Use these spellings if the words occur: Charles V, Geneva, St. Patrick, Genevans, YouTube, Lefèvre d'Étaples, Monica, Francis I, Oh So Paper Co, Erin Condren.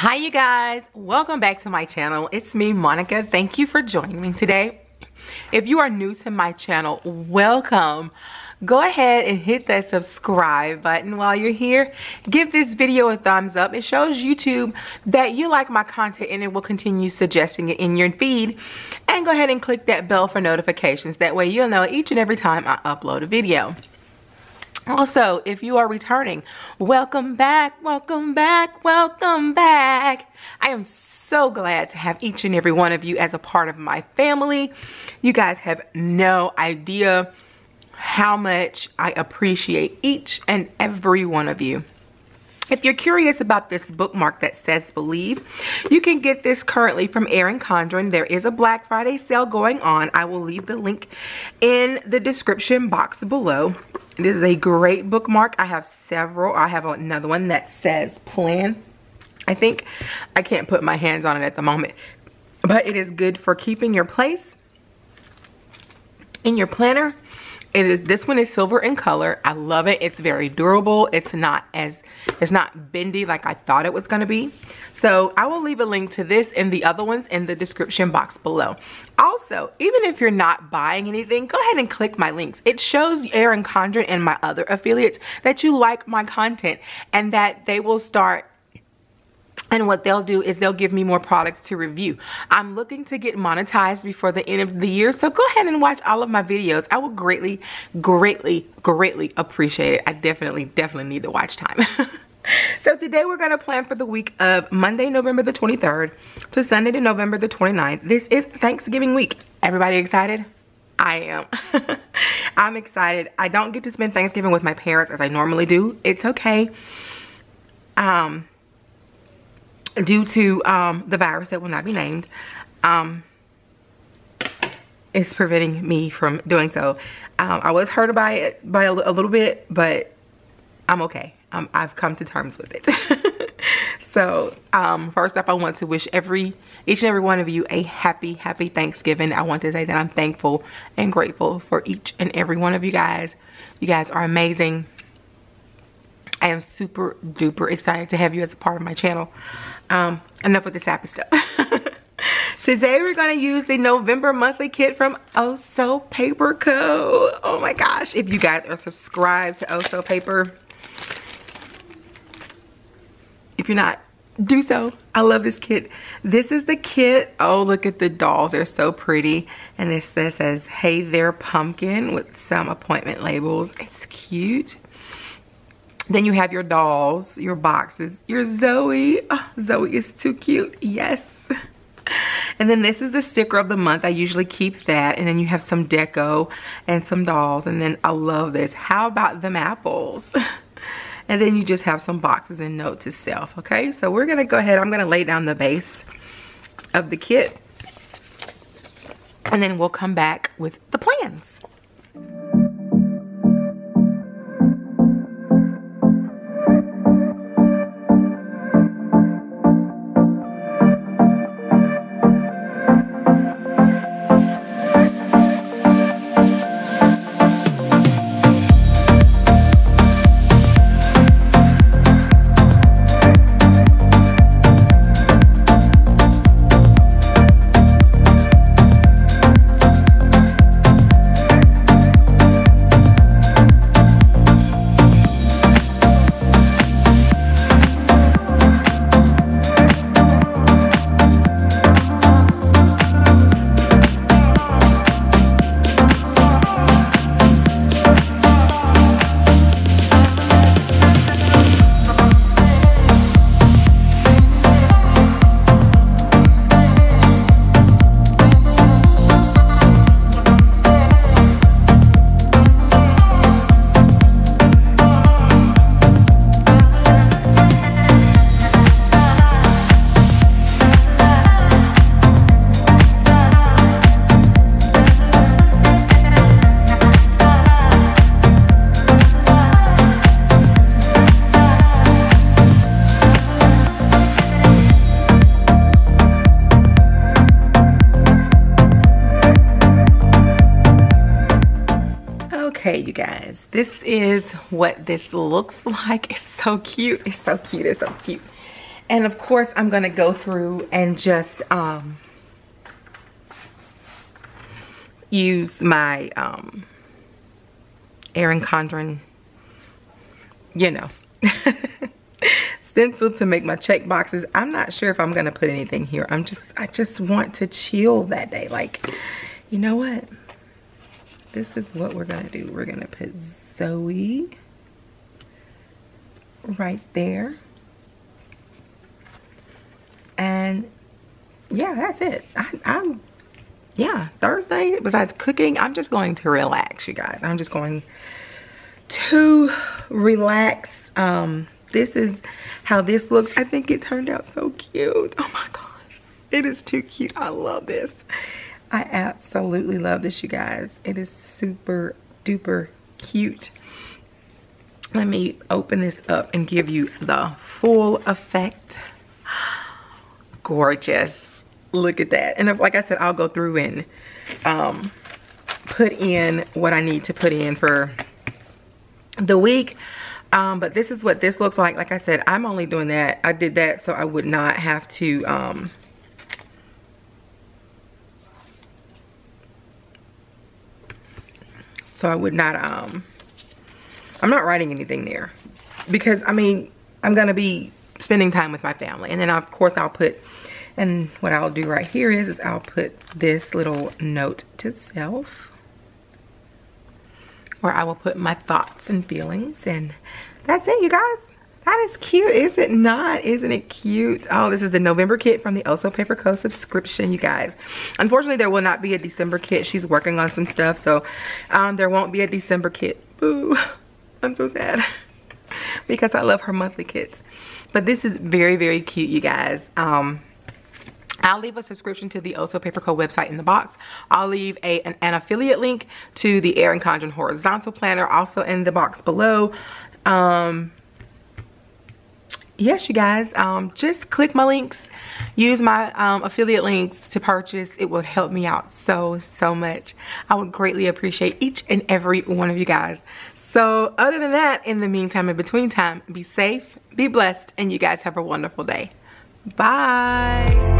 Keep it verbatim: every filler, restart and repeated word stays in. Hi you guys, welcome back to my channel. It's me, Monica. Thank you for joining me today. If you are new to my channel, welcome. Go ahead and hit that subscribe button while you're here. Give this video a thumbs up. It shows YouTube that you like my content and it will continue suggesting it in your feed. And go ahead and click that bell for notifications. That way you'll know each and every time I upload a video. Also, if you are returning, welcome back, welcome back, welcome back. I am so glad to have each and every one of you as a part of my family. You guys have no idea how much I appreciate each and every one of you. If you're curious about this bookmark that says Believe, you can get this currently from Erin Condren. There is a Black Friday sale going on. I will leave the link in the description box below. This is a great bookmark. I have several. I have another one that says Plan. I think I can't put my hands on it at the moment, but it is good for keeping your place in your planner. It is, this one is silver in color. I love it. It's very durable. It's not as, it's not bendy like I thought it was going to be. So I will leave a link to this and the other ones in the description box below. Also, even if you're not buying anything, go ahead and click my links. It shows Erin Condren and my other affiliates that you like my content and that they will start. And what they'll do is they'll give me more products to review. I'm looking to get monetized before the end of the year, so go ahead and watch all of my videos. I will greatly, greatly, greatly appreciate it. I definitely, definitely need the watch time. So today we're going to plan for the week of Monday, November the twenty-third to Sunday, to November the twenty-ninth. This is Thanksgiving week. Everybody excited? I am. I'm excited. I don't get to spend Thanksgiving with my parents as I normally do. It's okay. Um... Due to um, the virus that will not be named, um, it's preventing me from doing so. Um, I was hurt by it by a, a little bit, but I'm okay. Um, I've come to terms with it. So um, first up, I want to wish every, each and every one of you a happy, happy Thanksgiving. I want to say that I'm thankful and grateful for each and every one of you guys. You guys are amazing. I am super duper excited to have you as a part of my channel. Um, enough with this happy stuff. Today we're going to use the November monthly kit from Oh So Paper Co. Oh my gosh. If you guys are subscribed to Oh So Paper, if you're not, do so. I love this kit. This is the kit. Oh, look at the dolls. They're so pretty. And this, this says, "Hey There Pumpkin" with some appointment labels. It's cute. Then you have your dolls, your boxes, your Zoe. Oh, Zoe is too cute. Yes. And then this is the sticker of the month. I usually keep that. And then you have some deco and some dolls. And then I love this. How about them apples? And then you just have some boxes and note to self. Okay. So we're going to go ahead. I'm going to lay down the base of the kit. And then we'll come back with the plans. Okay, you guys, this is what this looks like. It's so cute. It's so cute. It's so cute. And of course, I'm gonna go through and just um, use my um, Erin Condren, you know, stencil to make my check boxes. I'm not sure if I'm gonna put anything here. I'm just, I just want to chill that day. Like, you know what? This is what we're gonna do. We're gonna put Zoe right there. And yeah, that's it. I, I'm, yeah, Thursday, besides cooking, I'm just going to relax, you guys. I'm just going to relax. Um, this is how this looks. I think it turned out so cute. Oh my gosh, it is too cute. I love this. I absolutely love this, you guys. It is super duper cute. Let me open this up and give you the full effect. Gorgeous, look at that. And if, like I said, I'll go through and um, put in what I need to put in for the week. Um, but this is what this looks like. Like I said, I'm only doing that. I did that so I would not have to um, so I would not um, I'm not writing anything there, because I mean, I'm gonna be spending time with my family. And then of course I'll put, and what I'll do right here is, is I'll put this little note to self, where I will put my thoughts and feelings, and that's it, you guys. That is cute, is it not? Isn't it cute? Oh, this is the November kit from the Oh So Paper Co subscription, you guys. Unfortunately, there will not be a December kit. She's working on some stuff, so um, there won't be a December kit. Boo, I'm so sad because I love her monthly kits. But this is very, very cute, you guys. Um, I'll leave a subscription to the Oh So Paper Co website in the box. I'll leave a, an, an affiliate link to the Erin Condren Horizontal Planner also in the box below. Um, yes, you guys, um, just click my links. Use my um, affiliate links to purchase. It will help me out so, so much. I would greatly appreciate each and every one of you guys. So other than that, in the meantime and between time, be safe, be blessed, and you guys have a wonderful day. Bye.